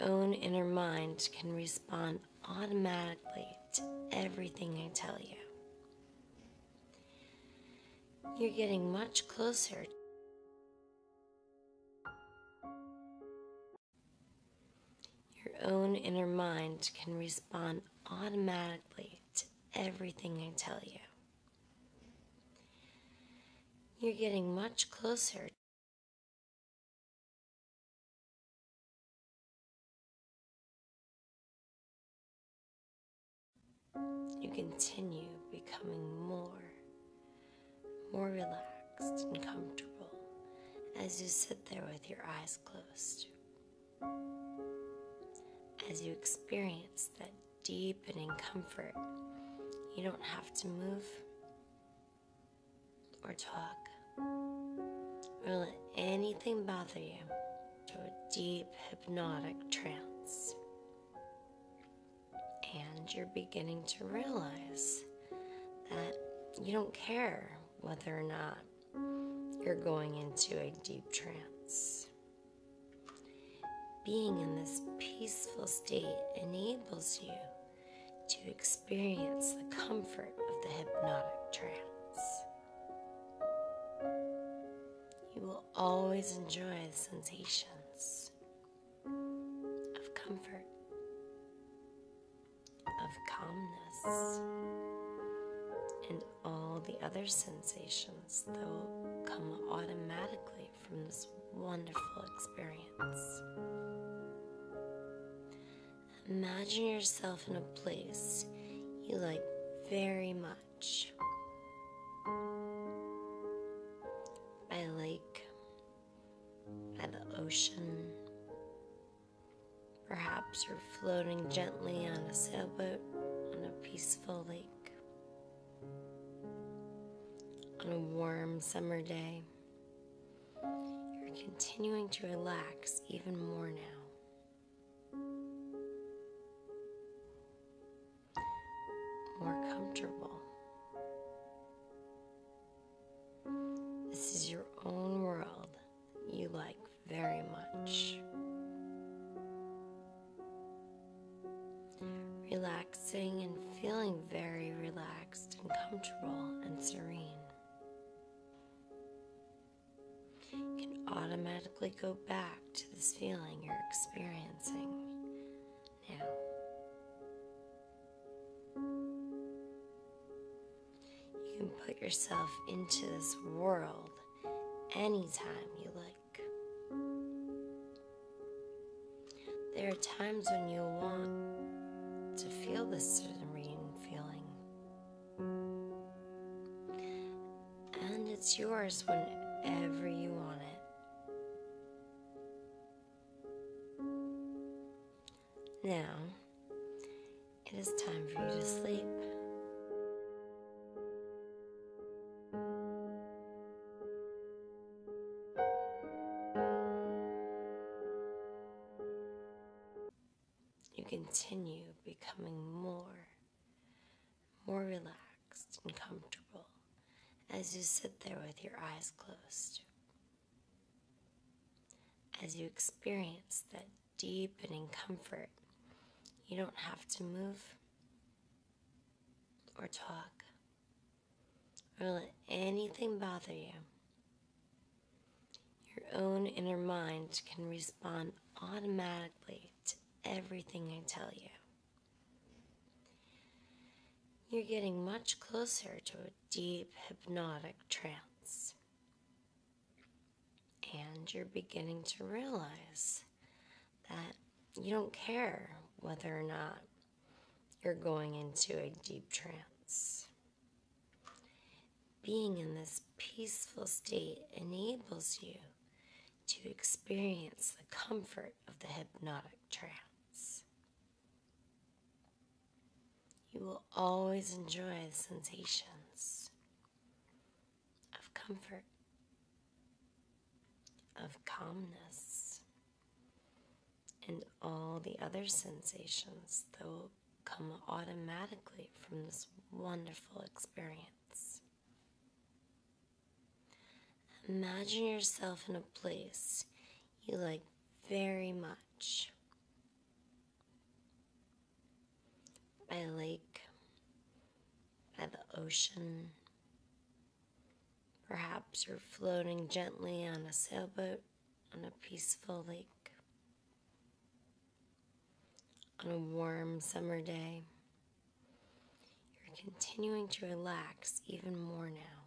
own inner mind can respond automatically to everything I tell you. You're getting much closer. Your own inner mind can respond automatically to everything I tell you. You're getting much closer. You continue becoming more relaxed and comfortable as you sit there with your eyes closed, as you experience that deepening comfort. You don't have to move or talk or let anything bother you, to a deep hypnotic trance. And you're beginning to realize that you don't care whether or not you're going into a deep trance. Being in this peaceful state enables you to experience the comfort of the hypnotic trance. You will always enjoy the sensations of comfort, of calmness, and all the other sensations that will come automatically from this wonderful experience. Imagine yourself in a place you like very much. By a lake, by the ocean. Perhaps you're floating gently on a sailboat on a peaceful lake. On a warm summer day, you're continuing to relax even more now. More comfortable. This is your own world that you like very much. Relaxing and feeling very relaxed and comfortable and serene. You can automatically go back to this feeling you're experiencing now. You can put yourself into this world anytime you like. There are times when you'll want to feel this serene feeling, and it's yours whenever you want it. Now, it is time for you to sleep. You continue becoming more relaxed and comfortable as you sit there with your eyes closed, as you experience that deepening comfort. You don't have to move or talk or let anything bother you. Your own inner mind can respond automatically to everything I tell you. You're getting much closer to a deep hypnotic trance. And you're beginning to realize that you don't care whether or not you're going into a deep trance. Being in this peaceful state enables you to experience the comfort of the hypnotic trance. You will always enjoy the sensations of comfort, of calmness, and all the other sensations that will come automatically from this wonderful experience. Imagine yourself in a place you like very much. by a lake, by the ocean. Perhaps you're floating gently on a sailboat on a peaceful lake, on a warm summer day. You're continuing to relax even more now.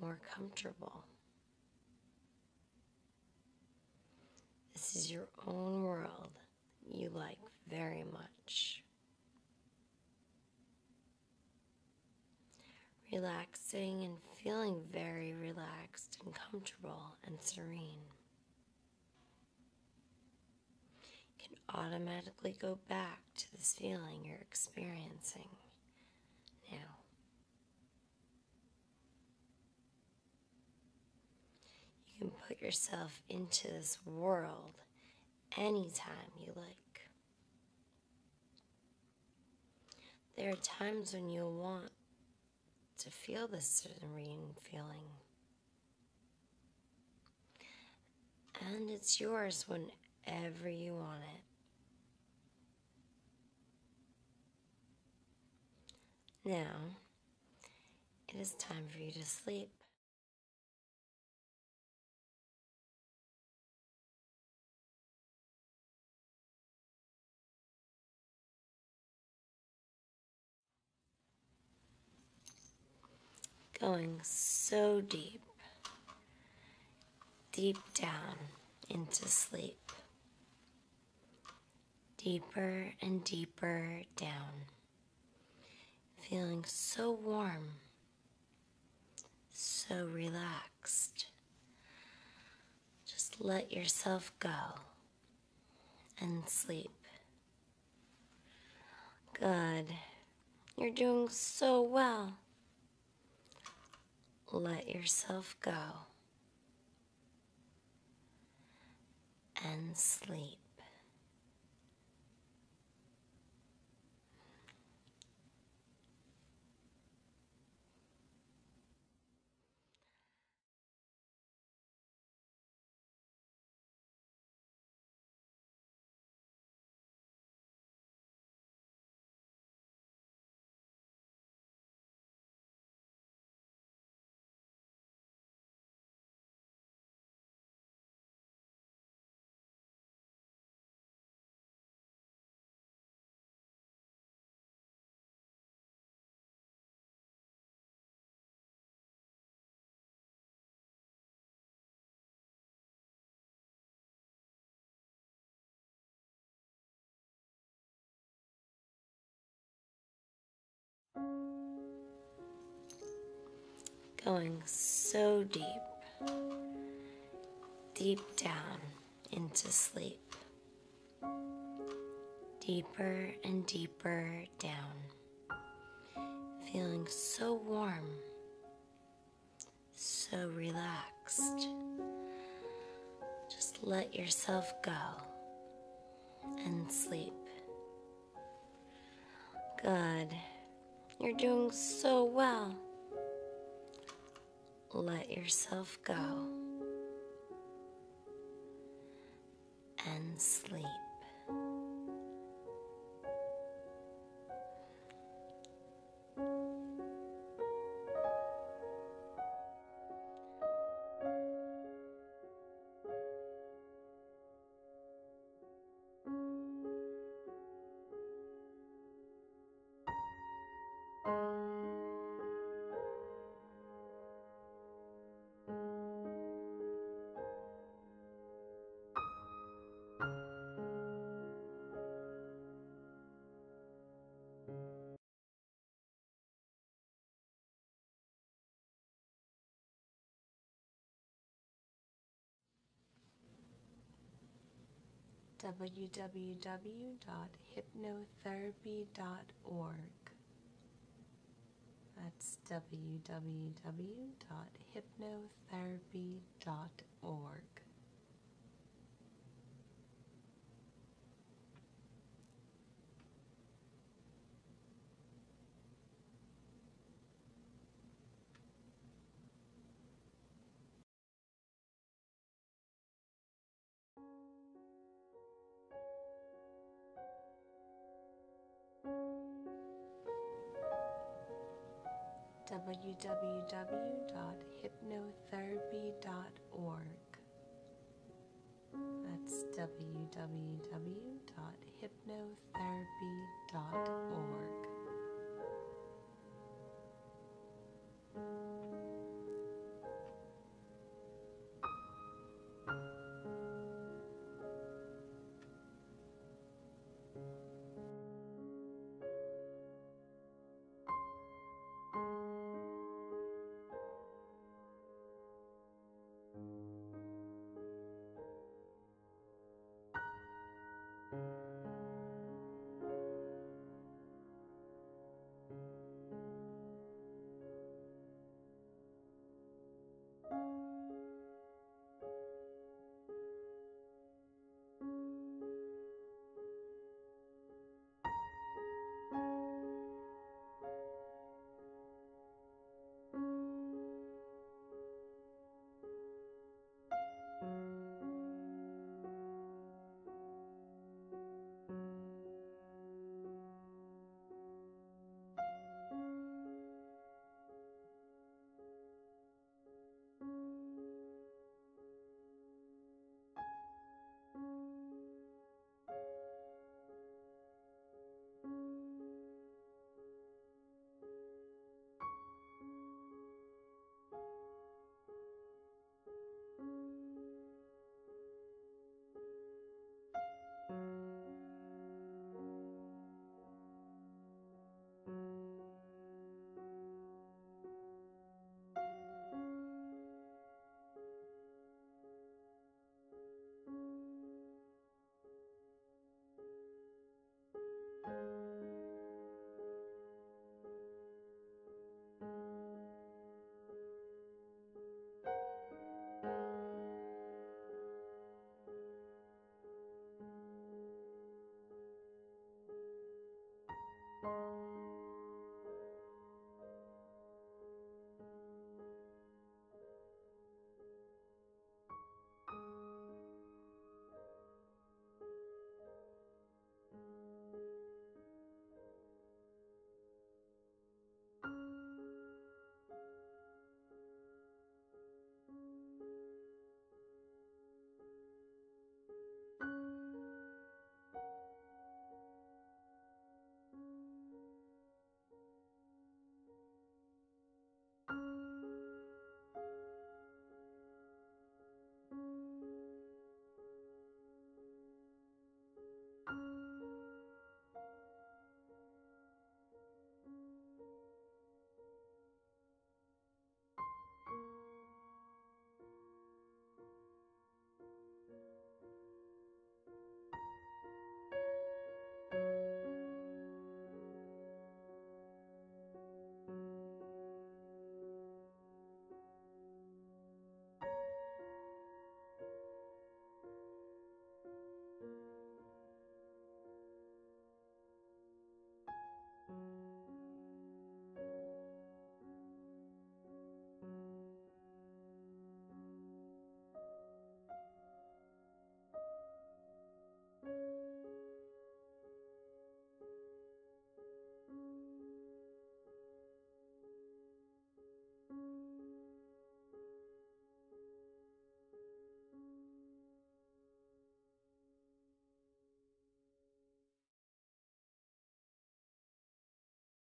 More comfortable. This is your own world that you like very much. Relaxing and feeling very relaxed and comfortable and serene. You can automatically go back to this feeling you're experiencing now. You can put yourself into this world anytime you like. There are times when you'll want to feel this serene feeling, and it's yours whenever you want it. Now, it is time for you to sleep. Going so deep, deep down into sleep, deeper and deeper down, feeling so warm, so relaxed. Just let yourself go and sleep. Good, you're doing so well. Let yourself go and sleep. Going so deep, deep down into sleep, deeper and deeper down, feeling so warm, so relaxed. Just let yourself go and sleep. Good, you're doing so well. Let yourself go and sleep. www.hypnotherapy.org. That's www.hypnotherapy.org. www.hypnotherapy.org. That's www.hypnotherapy.org.